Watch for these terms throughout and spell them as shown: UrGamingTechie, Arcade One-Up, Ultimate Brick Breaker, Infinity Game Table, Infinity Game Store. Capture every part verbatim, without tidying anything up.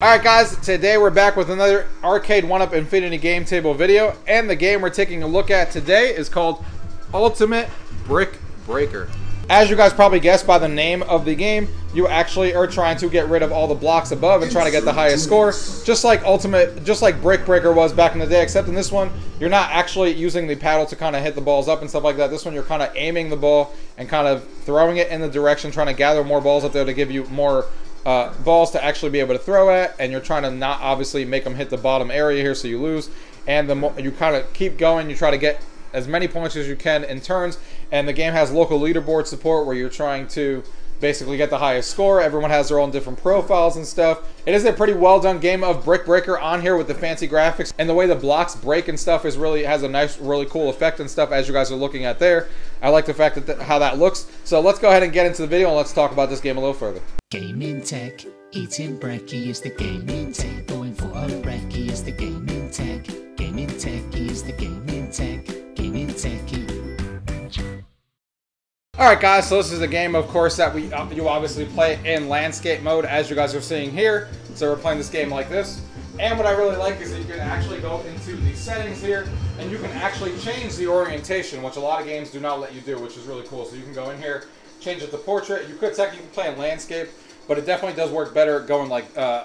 Alright guys, today we're back with another Arcade One-Up Infinity Game Table video, and the game we're taking a look at today is called Ultimate Brick Breaker. As you guys probably guessed by the name of the game, you actually are trying to get rid of all the blocks above and try to get the highest score, just like Ultimate, just like Brick Breaker was back in the day, except in this one, you're not actually using the paddle to kind of hit the balls up and stuff like that. This one, you're kind of aiming the ball and kind of throwing it in the direction, trying to gather more balls up there to give you more Uh, balls to actually be able to throw at, and you're trying to not obviously make them hit the bottom area here, so you lose. And the more you kind of keep going, you try to get as many points as you can in turns. And the game has local leaderboard support where you're trying to basically get the highest score. Everyone has their own different profiles and stuff. It is a pretty well done game of Brick Breaker on here with the fancy graphics, and the way the blocks break and stuff is really has a nice, really cool effect and stuff, as you guys are looking at there. I like the fact that th how that looks. So let's go ahead and get into the video and let's talk about this game a little further. Gaming tech, eating brekkie is the gaming tech. Going for a brekkie is the gaming tech. Gaming techie is the gaming tech. Gaming techie. Alright guys, so this is a game, of course, that we uh, you obviously play in landscape mode, as you guys are seeing here. So we're playing this game like this. And what I really like is that you can actually go into the settings here, and you can actually change the orientation, which a lot of games do not let you do, which is really cool. So you can go in here, change it to portrait. You could technically play in landscape, but it definitely does work better going like uh,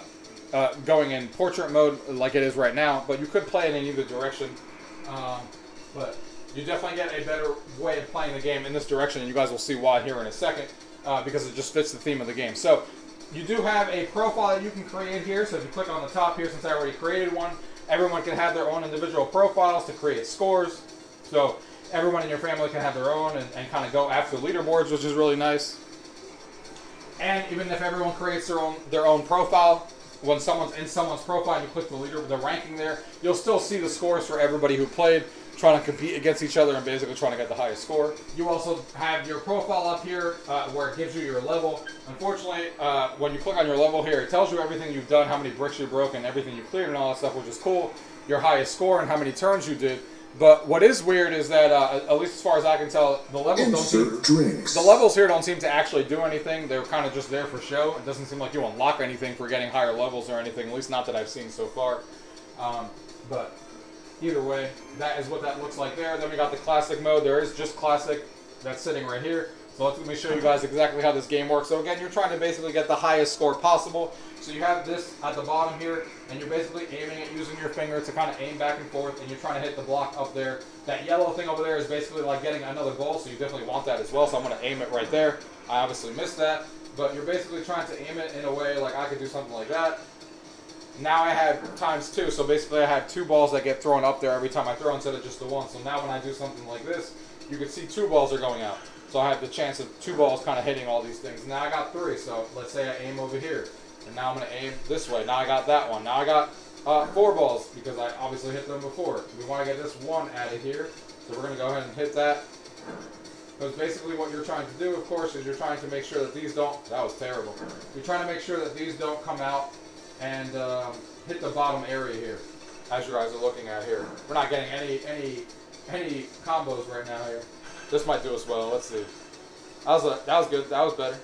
uh, going in portrait mode like it is right now. But you could play it in either direction. Um, but you definitely get a better way of playing the game in this direction, and you guys will see why here in a second, uh, because it just fits the theme of the game. So you do have a profile that you can create here. So if you click on the top here, since I already created one, everyone can have their own individual profiles to create scores. So everyone in your family can have their own and, and kind of go after leaderboards, which is really nice. And even if everyone creates their own their own profile, when someone's in someone's profile and you click the leader, the ranking there, you'll still see the scores for everybody who played, trying to compete against each other and basically trying to get the highest score. You also have your profile up here uh, where it gives you your level. Unfortunately, uh, when you click on your level here, it tells you everything you've done, how many bricks you broke and everything you cleared and all that stuff, which is cool. Your highest score and how many turns you did. But what is weird is that, uh, at least as far as I can tell, the levels don't seem, drinks. the levels here don't seem to actually do anything. They're kind of just there for show. It doesn't seem like you unlock anything for getting higher levels or anything, at least not that I've seen so far. Um, but either way, that is what that looks like there. Then we got the classic mode. There is just classic that's sitting right here. So let me show you guys exactly how this game works. So again, you're trying to basically get the highest score possible. So you have this at the bottom here, and you're basically aiming it using your finger to kind of aim back and forth, and you're trying to hit the block up there. That yellow thing over there is basically like getting another ball, so you definitely want that as well. So I'm going to aim it right there. I obviously missed that, but you're basically trying to aim it in a way like I could do something like that. Now I have times two, so basically I have two balls that get thrown up there every time I throw instead of just the one. So now when I do something like this, you can see two balls are going out. So I have the chance of two balls kind of hitting all these things. Now I got three, so let's say I aim over here. And now I'm going to aim this way. Now I got that one. Now I got uh, four balls because I obviously hit them before. We want to get this one added here. So we're going to go ahead and hit that. Because basically what you're trying to do, of course, is you're trying to make sure that these don't... That was terrible. You're trying to make sure that these don't come out and um, hit the bottom area here, as your eyes are looking at here. We're not getting any, any, any combos right now here. This might do us well. Let's see. That was, a, that was good. That was better.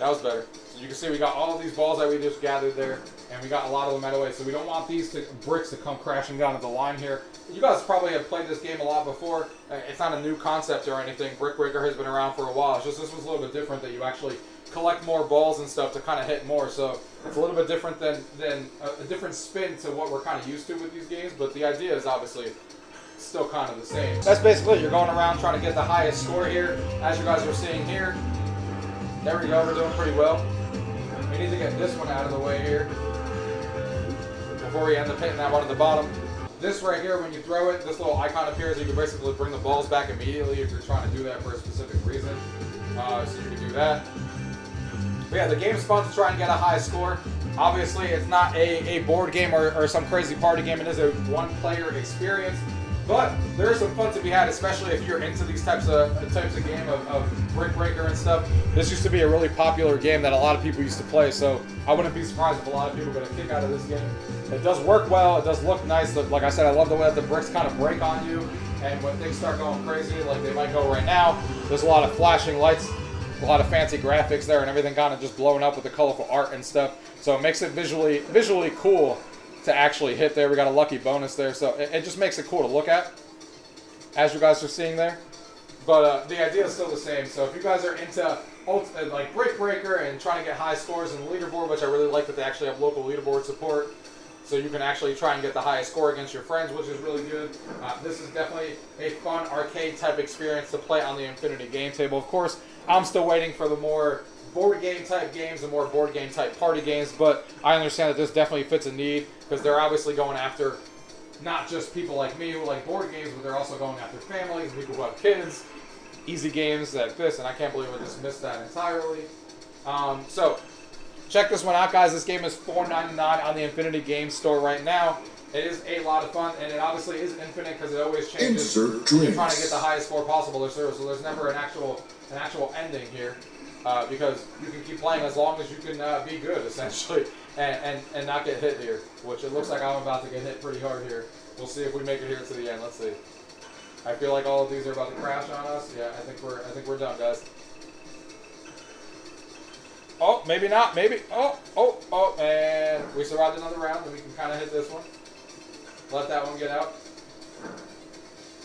That was better. So you can see we got all of these balls that we just gathered there, and we got a lot of them out of the way. So we don't want these to, bricks to come crashing down at the line here. You guys probably have played this game a lot before. It's not a new concept or anything. Brick Breaker has been around for a while. It's just this was a little bit different, that you actually collect more balls and stuff to kind of hit more. So it's a little bit different than, than a, a different spin to what we're kind of used to with these games. But the idea is obviously still kind of the same. That's basically it. You're going around trying to get the highest score here, as you guys are seeing here. There we go, we're doing pretty well. We need to get this one out of the way here before we end up hitting that one at the bottom. This right here, when you throw it, this little icon appears. You can basically bring the balls back immediately if you're trying to do that for a specific reason. Uh, so you can do that. But yeah, the game's fun to try and get a high score. Obviously, it's not a, a board game or, or some crazy party game. It is a one-player experience. But there is some fun to be had, especially if you're into these types of types of game of, of Brick Breaker and stuff. This used to be a really popular game that a lot of people used to play, so I wouldn't be surprised if a lot of people got a kick out of this game. It does work well. It does look nice. Like I said, I love the way that the bricks kind of break on you, and when things start going crazy, like they might go right now, there's a lot of flashing lights a lot of fancy graphics there and everything kind of just blown up with the colorful art and stuff. So it makes it visually visually cool to actually hit there. We got a lucky bonus there, so it, it just makes it cool to look at, as you guys are seeing there. But uh, the idea is still the same. So if you guys are into ultimate, like Brick Breaker and trying to get high scores in the leaderboard, which I really like that they actually have local leaderboard support, so you can actually try and get the highest score against your friends, which is really good. Uh, this is definitely a fun arcade type experience to play on the Infinity Game Table. Of course, I'm still waiting for the more board game type games, the more board game type party games, but I understand that this definitely fits a need because they're obviously going after not just people like me who like board games, but they're also going after families, people who have kids, easy games like this, and I can't believe I just missed that entirely. Um, so check this one out, guys. This game is four ninety-nine on the Infinity Game Store right now. It is a lot of fun, and it obviously is infinite because it always changes. You're trying to get the highest score possible, so there's never an actual an actual ending here, uh, because you can keep playing as long as you can uh, be good, essentially, and, and, and not get hit here, which it looks like I'm about to get hit pretty hard here. We'll see if we make it here to the end. Let's see. I feel like all of these are about to crash on us. Yeah, I think we're I think we're done, guys. Oh, maybe not. Maybe. Oh, oh, oh, and we survived another round, and we can kind of hit this one. Let that one get out.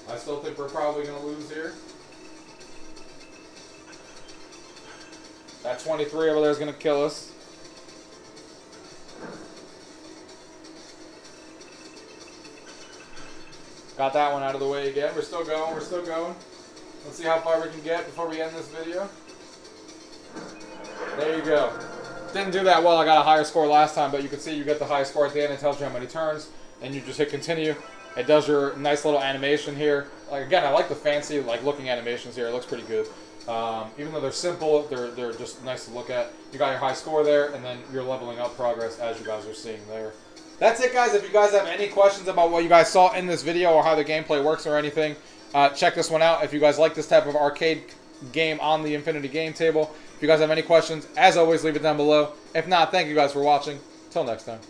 I still think we're probably going to lose here. That twenty-three over there is going to kill us. Got that one out of the way again. We're still going. We're still going. Let's see how far we can get before we end this video. There you go. Didn't do that well. I got a higher score last time, but you can see you get the high score at the end. It tells you how many turns, and you just hit continue. It does your nice little animation here. Like again, I like the fancy, like looking animations here. It looks pretty good. Um, even though they're simple, they're they're just nice to look at. You got your high score there, and then you're leveling up progress as you guys are seeing there. That's it, guys. If you guys have any questions about what you guys saw in this video or how the gameplay works or anything, uh, check this one out. If you guys like this type of arcade game on the Infinity Game Table. If you guys have any questions, as always, leave it down below. If not, thank you guys for watching. Till next time.